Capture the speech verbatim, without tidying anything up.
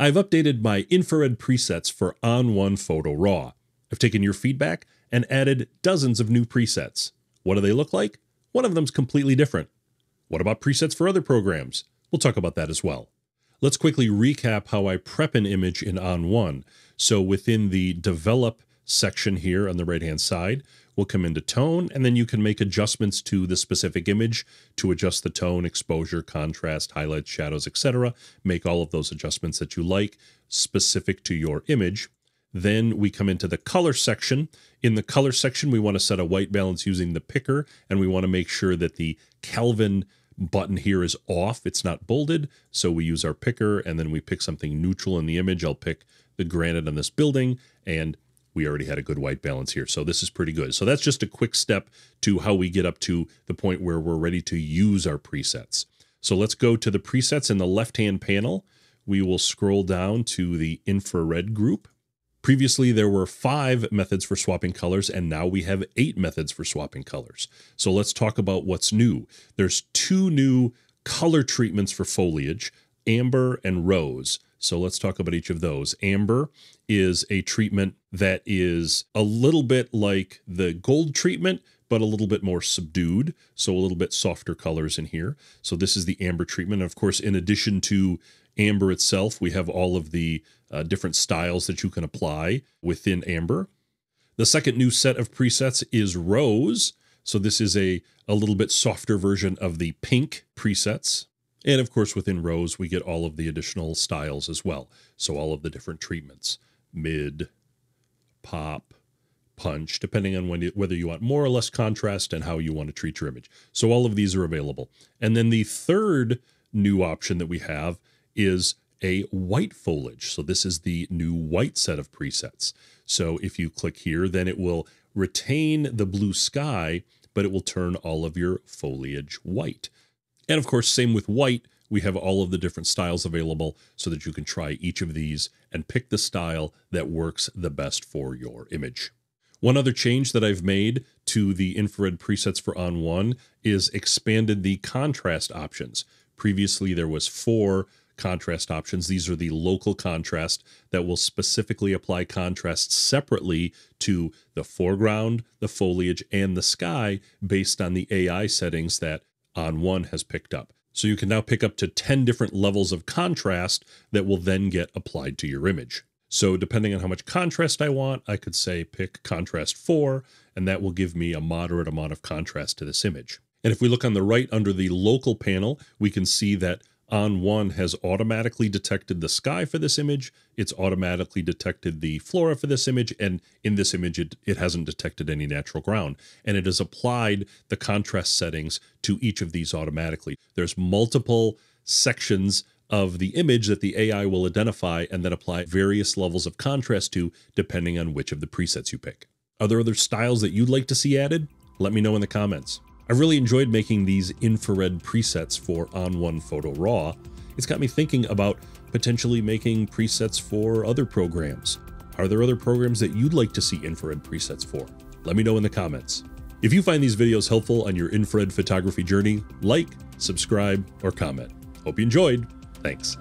I've updated my infrared presets for O N one Photo RAW. I've taken your feedback and added dozens of new presets. What do they look like? One of them's completely different. What about presets for other programs? We'll talk about that as well. Let's quickly recap how I prep an image in O N one. So within the Develop section here on the right-hand side, we'll come into Tone, and then you can make adjustments to the specific image to adjust the tone, exposure, contrast, highlights, shadows, et cetera. Make all of those adjustments that you like specific to your image. Then we come into the color section. In the color section, we want to set a white balance using the picker, and we want to make sure that the Kelvin button here is off. It's not bolded. So we use our picker, and then we pick something neutral in the image. I'll pick the granite on this building, and we already had a good white balance here. So this is pretty good. So that's just a quick step to how we get up to the point where we're ready to use our presets. So let's go to the presets in the left-hand panel. We will scroll down to the infrared group. Previously, there were five methods for swapping colors, and now we have eight methods for swapping colors. So let's talk about what's new. There's two new color treatments for foliage, amber and rose. So let's talk about each of those. Amber is a treatment that is a little bit like the gold treatment, but a little bit more subdued, so a little bit softer colors in here. So this is the amber treatment. Of course, in addition to amber itself, we have all of the uh, different styles that you can apply within amber. The second new set of presets is rose. So this is a, a little bit softer version of the pink presets. And of course, within rose, we get all of the additional styles as well. So all of the different treatments, mid, pop, punch, depending on when you, whether you want more or less contrast and how you want to treat your image. So all of these are available. And then the third new option that we have is a white foliage. So this is the new white set of presets. So if you click here, then it will retain the blue sky, but it will turn all of your foliage white. And of course, same with white, we have all of the different styles available so that you can try each of these and pick the style that works the best for your image. One other change that I've made to the infrared presets for O N one is expanded the contrast options. Previously, there was four contrast options. These are the local contrast that will specifically apply contrast separately to the foreground, the foliage, and the sky based on the A I settings that O N one has picked up. So you can now pick up to ten different levels of contrast that will then get applied to your image. So depending on how much contrast I want, I could say pick contrast four, and that will give me a moderate amount of contrast to this image. And if we look on the right under the local panel, we can see that O N one has automatically detected the sky for this image. It's automatically detected the flora for this image. And in this image, it, it hasn't detected any natural ground. And it has applied the contrast settings to each of these automatically. There's multiple sections of the image that the A I will identify and then apply various levels of contrast to, depending on which of the presets you pick. Are there other styles that you'd like to see added? Let me know in the comments. I really enjoyed making these infrared presets for O N one Photo RAW. It's got me thinking about potentially making presets for other programs. Are there other programs that you'd like to see infrared presets for? Let me know in the comments. If you find these videos helpful on your infrared photography journey, like, subscribe, or comment. Hope you enjoyed. Thanks.